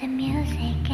the music.